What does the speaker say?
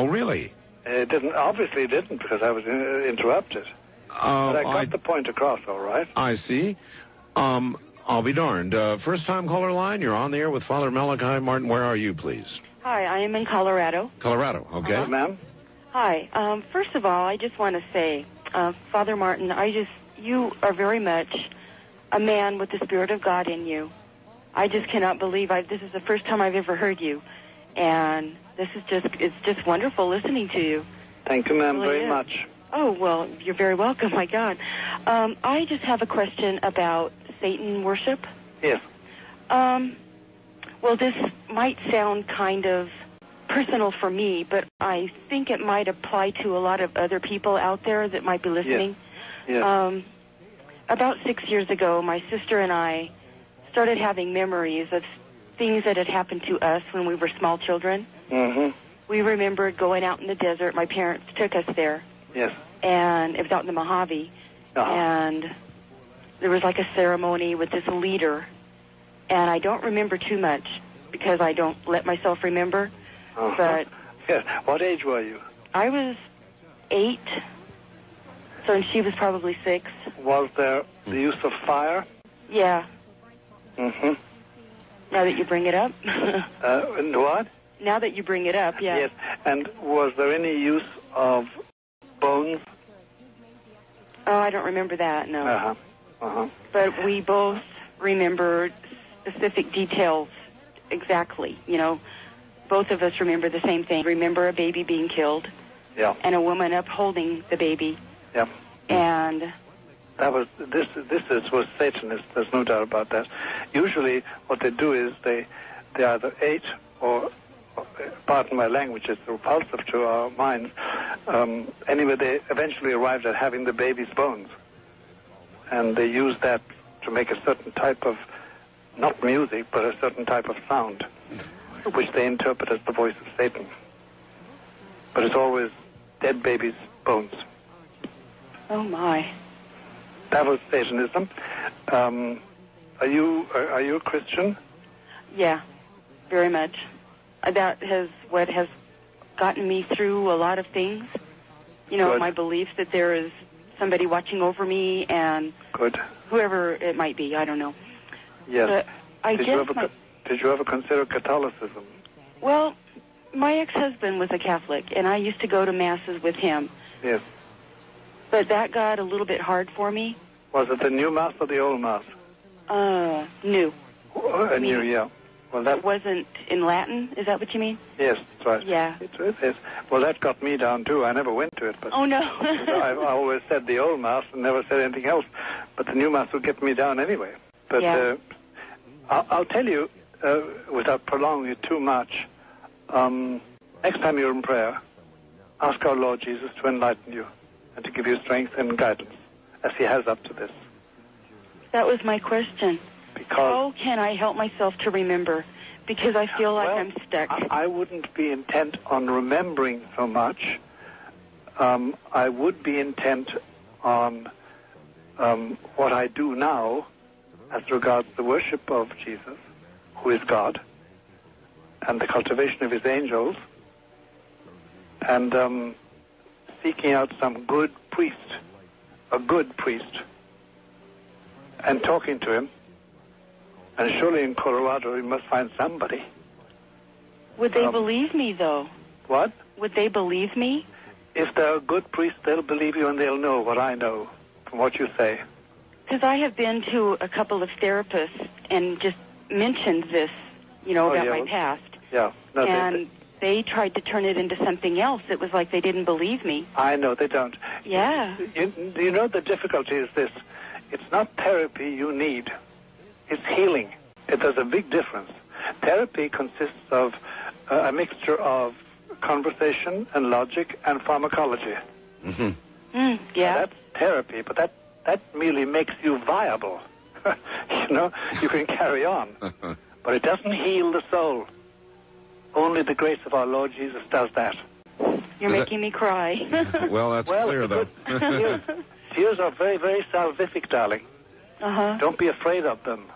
Oh, really? It didn't. Obviously, it didn't, because I was interrupted. But I got the point across, all right. I see. I'll be darned. First-time caller line, you're on the air with Father Malachi Martin. Where are you, please? Hi, I am in Colorado. Colorado, okay. Hello, ma'am. Hi. First of all, I just want to say, Father Martin, you are very much a man with the Spirit of God in you. I just cannot believe this is the first time I've ever heard you. And this is it's just wonderful listening to you. Thank you, ma'am, very much. Oh, well, you're very welcome, my God. I just have a question about Satan worship. Yes. Well, this might sound kind of personal for me, but I think it might apply to a lot of other people out there that might be listening. Yes. About 6 years ago, my sister and I started having memories of things that had happened to us when we were small children. Mm-hmm. We remembered going out in the desert. My parents took us there. Yes. And it was out in the Mojave. Uh-huh. And there was like a ceremony with this leader. And I don't remember too much because I don't let myself remember. Uh-huh. But yes. What age were you? I was 8, so and she was probably 6. Was there the use of fire? Yeah. Mm-hmm. Now that you bring it up. And what? Now that you bring it up, yeah. Yes. And was there any use of bones? Oh, I don't remember that, no. Uh-huh. Uh-huh. But we both remember specific details exactly, you know. Both of us remember the same thing. Remember a baby being killed. Yeah. And a woman upholding the baby. Yeah. And that was was Satanist. There's no doubt about that. Usually what they do is they either hate or, pardon my language, it's repulsive to our minds. Anyway, they eventually arrived at having the baby's bones. And they used that to make a certain type of, not music, but a certain type of sound, which they interpret as the voice of Satan. But it's always dead babies' bones. Oh, my. That was Satanism. Are you a Christian? Yeah, very much. That has what has gotten me through a lot of things. You know, good. My belief that there is somebody watching over me and good. Whoever it might be, I don't know. Yes. But did you ever consider Catholicism? Well, my ex-husband was a Catholic, and I used to go to masses with him. Yes. But that got a little bit hard for me. Was it the new mass or the old mass? New. Oh, new, yeah. Well, that wasn't in Latin. Is that what you mean? Yes, that's right. Yeah. It is. Well, that got me down too. I never went to it. But oh no. I always said the old mass and never said anything else. But the new mass would get me down anyway. But yeah. I'll tell you, without prolonging it too much, next time you're in prayer, ask our Lord Jesus to enlighten you and to give you strength and guidance, as He has up to this. That was my question. Because how can I help myself to remember? Because I feel like I'm stuck. I wouldn't be intent on remembering so much. I would be intent on what I do now as regards the worship of Jesus, who is God, and the cultivation of His angels, and seeking out some good priest, a good priest, and talking to him. And surely in Colorado you must find somebody. Would they believe me, though? What? Would they believe me? If they're a good priest, they'll believe you and they'll know what I know from what you say. Because I have been to a couple of therapists and just mentioned this, you know, about my past. Yeah. No, and they tried to turn it into something else. It was like they didn't believe me. I know, they don't. Yeah. You know, the difficulty is this. It's not therapy you need. It's healing. There's a big difference. Therapy consists of a mixture of conversation and logic and pharmacology. Mm-hmm. Yeah. Now that's therapy, but that merely makes you viable. You know, you can carry on. But it doesn't heal the soul. Only the grace of our Lord Jesus does that. You're making me cry. Well, that's clear, though. Tears are very, very salvific, darling. Uh-huh. Don't be afraid of them.